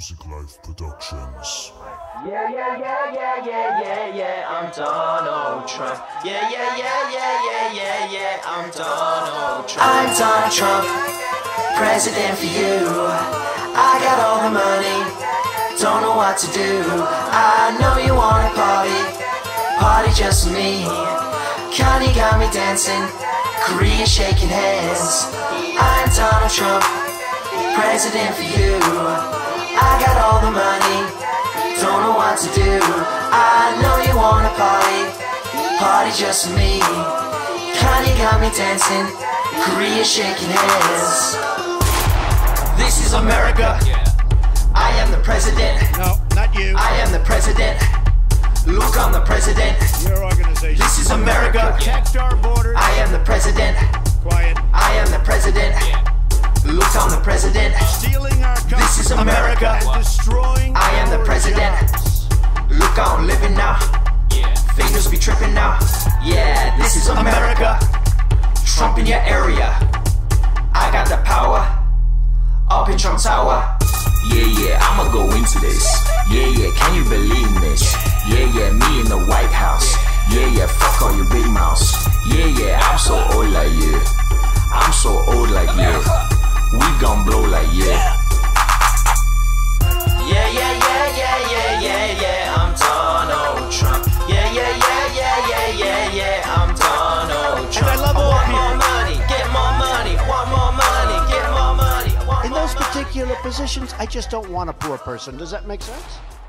Music Life Productions. Yeah, yeah, yeah, yeah, yeah, yeah, yeah, I'm Donald Trump. Yeah, yeah, yeah, yeah, yeah, yeah, yeah, I'm Donald Trump. I'm Donald Trump, president for you. I got all the money, don't know what to do. I know you wanna party, party just for me. Kanye got me dancing, Korea shaking hands. I'm Donald Trump, president for you. I got all the money, don't know what to do. I know you wanna party, party just for me. Kanye got me dancing, Korea shaking hands. This is America, I am the president. No, not you. I am the president. Look, I'm the president. Your organization. This is America. Protect our borders. I am the president. Quiet. I am the president. Look, I'm the president. Stealing our country. This is America. And destroying. I am the president. Look, I'm living now. Fingers be tripping now. Yeah, this is America. Trump in your area. I got the power. Up in Trump Tower. Yeah, yeah, I'ma go into this. Yeah, yeah, can you believe this? Yeah, yeah, me in the White House. Yeah, yeah, fuck all your big mouths. Yeah, yeah, I'm so old like you. I'm so old like you. We gon' blow like you. Yeah, yeah, yeah, yeah, yeah, yeah, yeah, I'm Donald Trump. Yeah, yeah, yeah, yeah, yeah, yeah, yeah, I'm Donald Trump. And I love all of you. Want more money, get more money, want more money, get more money. In those particular positions, I just don't want a poor person. Does that make sense?